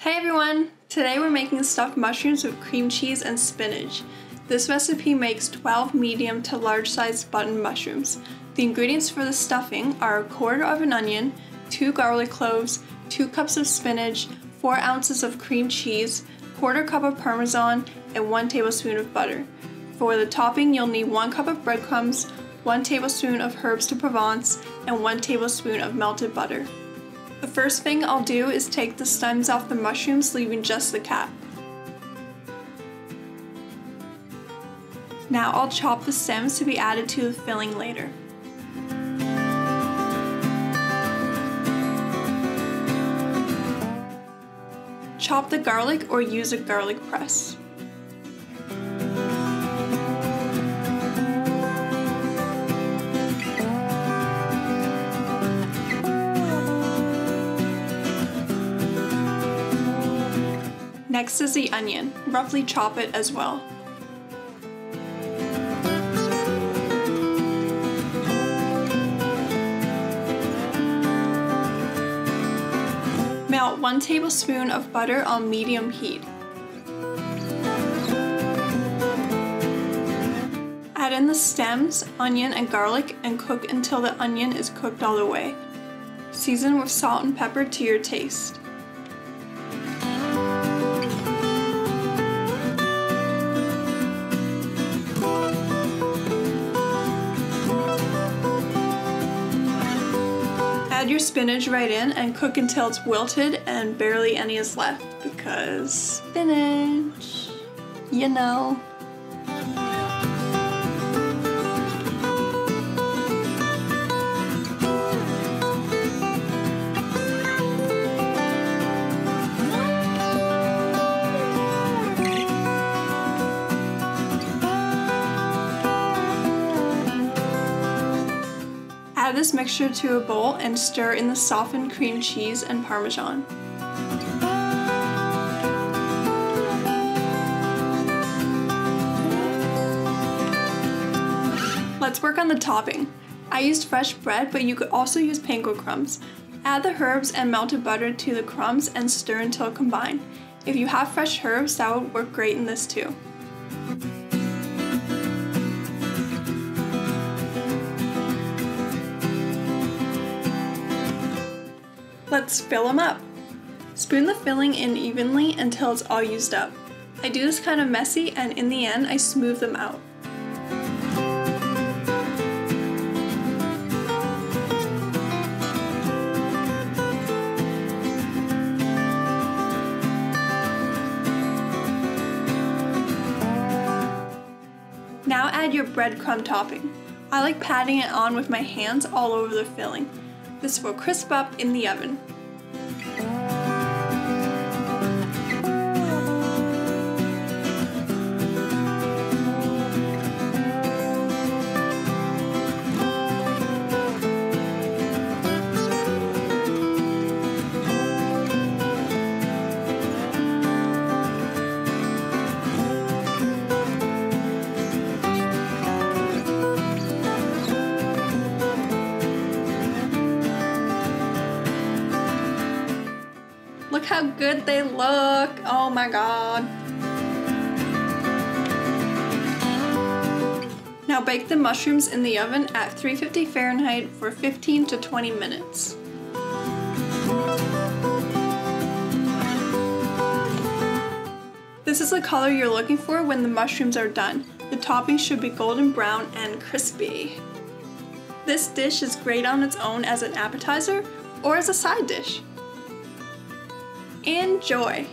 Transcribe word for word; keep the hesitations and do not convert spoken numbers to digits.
Hey everyone! Today we're making stuffed mushrooms with cream cheese and spinach. This recipe makes twelve medium to large sized button mushrooms. The ingredients for the stuffing are a quarter of an onion, two garlic cloves, two cups of spinach, four ounces of cream cheese, quarter cup of Parmesan, and one tablespoon of butter. For the topping, you'll need one cup of breadcrumbs, one tablespoon of herbs de Provence, and one tablespoon of melted butter. The first thing I'll do is take the stems off the mushrooms, leaving just the cap. Now I'll chop the stems to be added to the filling later. Chop the garlic or use a garlic press. Next is the onion. Roughly chop it as well. Melt one tablespoon of butter on medium heat. Add in the stems, onion, and garlic and cook until the onion is cooked all the way. Season with salt and pepper to your taste. Add your spinach right in and cook until it's wilted and barely any is left, because spinach, you know. Add this mixture to a bowl and stir in the softened cream cheese and Parmesan. Let's work on the topping. I used fresh bread, but you could also use panko crumbs. Add the herbs and melted butter to the crumbs and stir until combined. If you have fresh herbs, that would work great in this too. Let's fill them up. Spoon the filling in evenly until it's all used up. I do this kind of messy, and in the end I smooth them out. Now add your breadcrumb topping. I like patting it on with my hands all over the filling. This will crisp up in the oven. Look how good they look! Oh my god! Now bake the mushrooms in the oven at three fifty Fahrenheit for fifteen to twenty minutes. This is the color you're looking for when the mushrooms are done. The topping should be golden brown and crispy. This dish is great on its own as an appetizer or as a side dish. Enjoy!